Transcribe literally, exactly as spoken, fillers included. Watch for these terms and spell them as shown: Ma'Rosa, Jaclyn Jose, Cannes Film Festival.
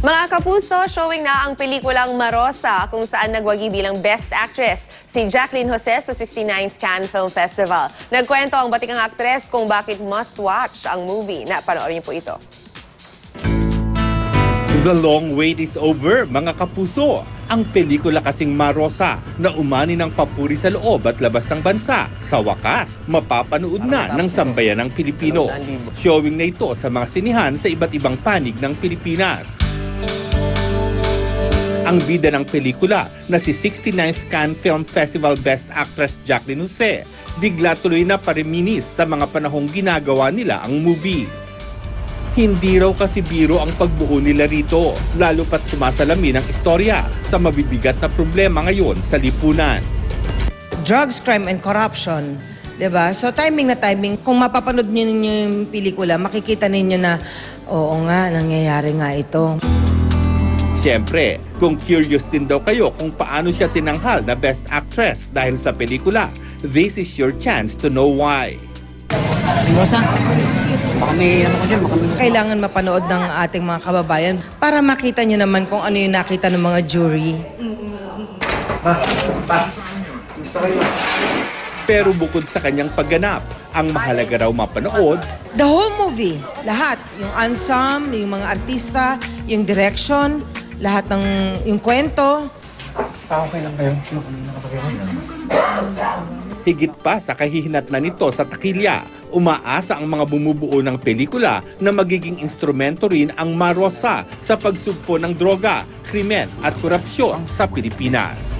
Mga kapuso, showing na ang pelikulang Ma'Rosa kung saan nagwagi bilang Best Actress si Jaclyn Jose sa sixty-ninth Cannes Film Festival. Nagkwento ang batikang aktres kung bakit must-watch ang movie. Na, panoorin niyo po ito. The long wait is over, mga kapuso. Ang pelikula kasing Ma'Rosa na umani ng papuri sa loob at labas ng bansa. Sa wakas, mapapanood na ng sambayan ng Pilipino. Showing na ito sa mga sinihan sa iba't ibang panig ng Pilipinas. Ang bida ng pelikula na si sixty-ninth Cannes Film Festival Best Actress Jaclyn Jose, bigla tuloy na pareminis sa mga panahong ginagawa nila ang movie. Hindi raw kasi biro ang pagbuo nila rito, lalo pat sumasalamin ang istorya sa mabibigat na problema ngayon sa lipunan. Drugs, crime, and corruption, diba? So timing na timing, kung mapapanood niyo yung pelikula, makikita ninyo na, oo nga, nangyayari nga ito. Siyempre, kung curious din daw kayo kung paano siya tinanghal na Best Actress dahil sa pelikula, this is your chance to know why. Kailangan mapanood ng ating mga kababayan para makita nyo naman kung ano yung nakita ng mga jury. Pero bukod sa kanyang pagganap, ang mahalaga raw mapanood the whole movie, lahat. Yung ensemble, yung mga artista, yung direction, lahat ng yung kwento. Ah, okay lang kayo. Higit pa sa kahihinatnan na nito sa takilya, umaasa ang mga bumubuo ng pelikula na magiging instrumento rin ang Ma'Rosa sa pagsugpo ng droga, krimen at korupsyon sa Pilipinas.